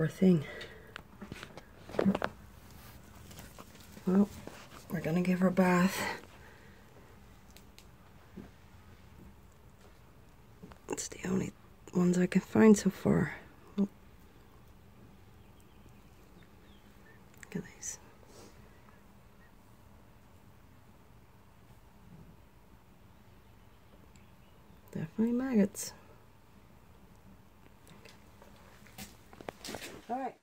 poor thing. Well, we're gonna give her a bath. It's the only ones I can find so far. Oh. Look at these. Definitely maggots. All right.